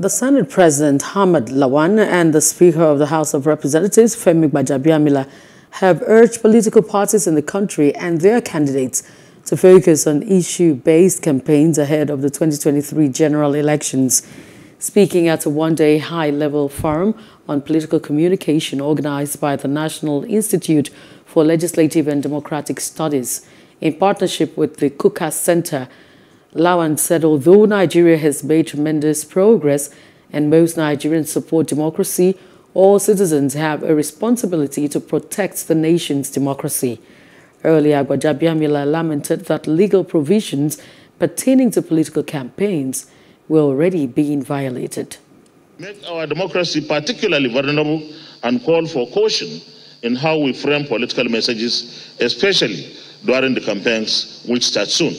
The Senate President Hamad Lawan and the Speaker of the House of Representatives Femi Gbajabiamila have urged political parties in the country and their candidates to focus on issue-based campaigns ahead of the 2023 general elections. Speaking at a one-day high-level forum on political communication organized by the National Institute for Legislative and Democratic Studies in partnership with the KUKA Center, Lawan said although Nigeria has made tremendous progress and most Nigerians support democracy, all citizens have a responsibility to protect the nation's democracy. Earlier, Gbajabiamila lamented that legal provisions pertaining to political campaigns were already being violated. Make our democracy particularly vulnerable and call for caution in how we frame political messages, especially during the campaigns which start soon.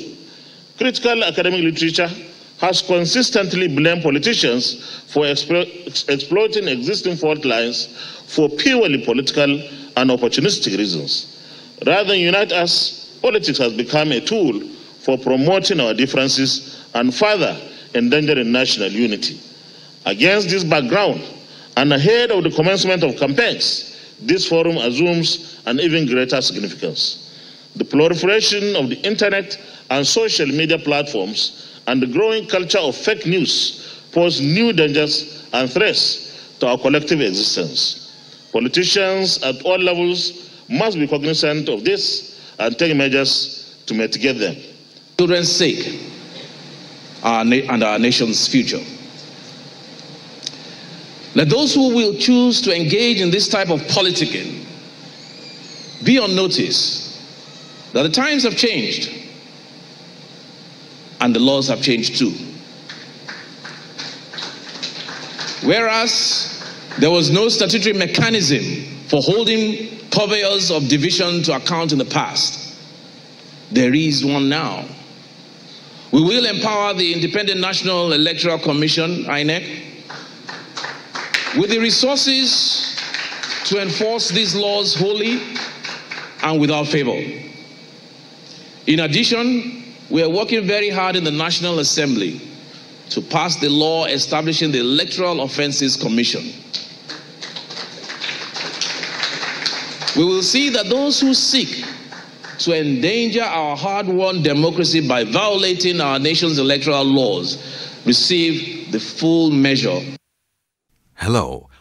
Critical academic literature has consistently blamed politicians for exploiting existing fault lines for purely political and opportunistic reasons. Rather than unite us, politics has become a tool for promoting our differences and further endangering national unity. Against this background, and ahead of the commencement of campaigns, this forum assumes an even greater significance. The proliferation of the internet and social media platforms and the growing culture of fake news pose new dangers and threats to our collective existence. Politicians at all levels must be cognizant of this and take measures to mitigate them. For children's sake and our nation's future. Let those who will choose to engage in this type of politicking be on notice that the times have changed and the laws have changed too. Whereas there was no statutory mechanism for holding purveyors of division to account in the past, there is one now. We will empower the Independent National Electoral Commission, INEC, with the resources to enforce these laws wholly and without favor. In addition, we are working very hard in the National Assembly to pass the law establishing the Electoral Offences Commission. We will see that those who seek to endanger our hard-won democracy by violating our nation's electoral laws receive the full measure. Hello.